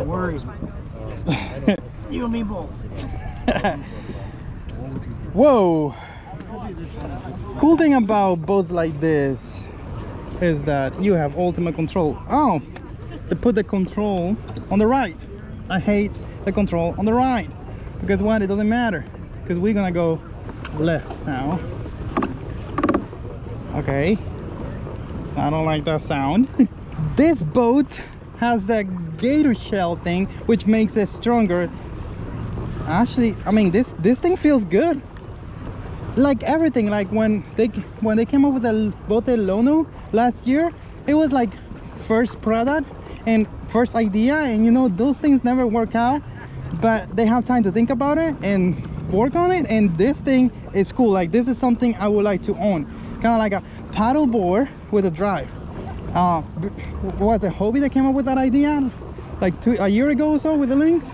It worries me. You and me both. Whoa! Cool thing about boats like this is that you have ultimate control. Oh! They put the control on the right. I hate the control on the right. Because what? It doesn't matter. Because we're gonna go left now. Okay. I don't like that sound. This boat has that Gatorshell thing, which makes it stronger. Actually, I mean, this thing feels good. Like everything, like when they came up with the Bote Lono last year, it was like first product and first idea, and you know those things never work out, but they have time to think about it and work on it. And this thing is cool. Like this is something I would like to own, kind of like a paddle board with a drive. Was it Hobie that came up with that idea like a year ago or so with the links,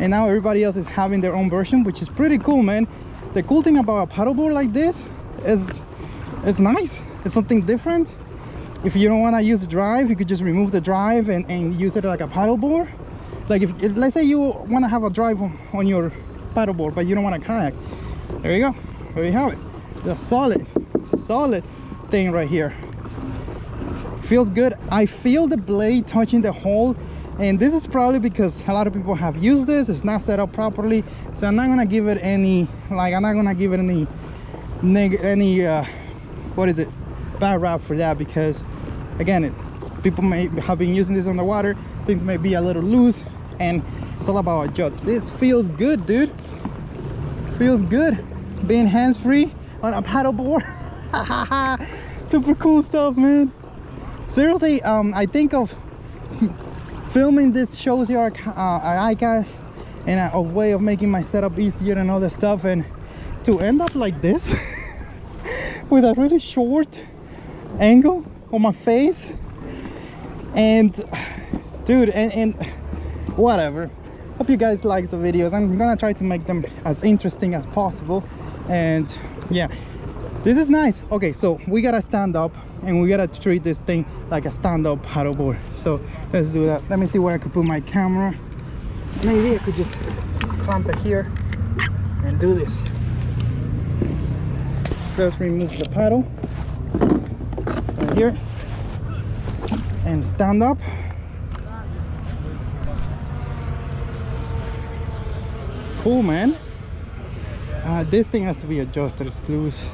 and now everybody else is having their own version, which is pretty cool, man. The cool thing about a paddleboard like this is it's nice, it's something different. If you don't want to use the drive, you could just remove the drive and use it like a paddleboard. Like if let's say you want to have a drive on your paddleboard, but you don't want a kayak, there you go, there you have it. It's a solid thing right here. Feels good. I feel the blade touching the hull, and this is probably because a lot of people have used this. It's not set up properly, so I'm not gonna give it any bad rap for that, because again, people may have been using this on the water. Things may be a little loose, and it's all about adjustment. This feels good, dude. Feels good being hands-free on a paddleboard. Super cool stuff, man. Seriously, I think of filming this shows you I guess, and a way of making my setup easier and all that stuff, and to end up like this with a really short angle on my face, and dude, and whatever. Hope you guys like the videos. I'm gonna try to make them as interesting as possible, and yeah, this is nice. Okay, so we gotta stand up, and we gotta treat this thing like a stand-up paddleboard. So let's do that. Let me see where I could put my camera. Maybe I could just clamp it here and do this. Let's remove the paddle right here and stand up. Cool, man. This thing has to be adjusted. It's loose.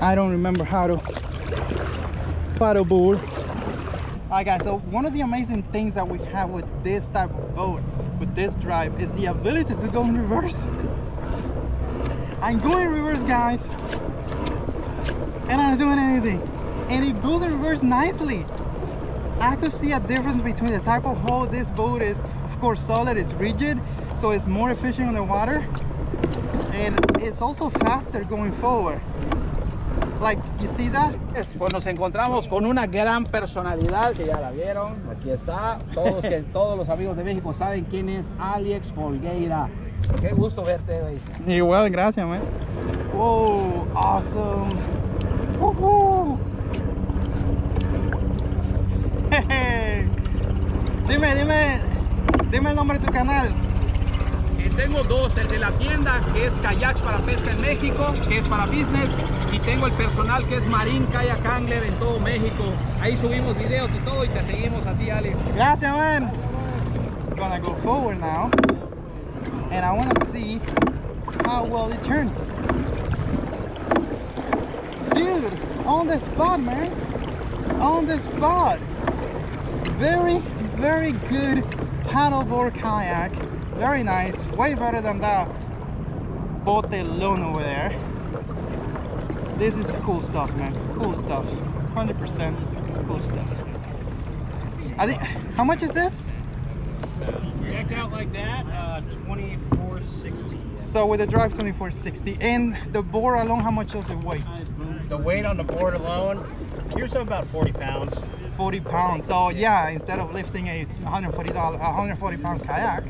I don't remember how to paddleboard. Alright guys, so one of the amazing things that we have with this type of boat, with this drive, is the ability to go in reverse. I'm going in reverse, guys, and I'm doing anything, and it goes in reverse nicely. I could see a difference between the type of hull this boat is. Of course, solid, is rigid, so it's more efficient in the water, and it's also faster going forward. Like, you see that? Pues nos encontramos con una gran personalidad que ya la vieron. Aquí está. Todos los amigos de México saben quién es Alex Folgueira. Qué gusto verte, güey. Igual, gracias, man. Whoa, awesome. Woohoo. Hey. Dime el nombre de tu canal. Tengo dos, el de la tienda, que es Kayaks Para Pesca en México, que es para business, y tengo el personal, que es Marine Kayak Angler en todo México. Ahí subimos videos y todo, y te seguimos a ti, Alex. Gracias, man. I'm gonna go forward now, and I wanna see how well it turns. Dude, on the spot, man. On the spot. Very, very good paddleboard kayak. Very nice, way better than that Bote Lono over there. This is cool stuff, man. Cool stuff. 100% cool stuff. I think, how much is this? Decked out like that, 2460. So with the drive, 2460. And the board alone, how much does it weigh? The weight on the board alone, here's about 40 pounds. 40 pounds. So yeah, instead of lifting a 140 pound kayak,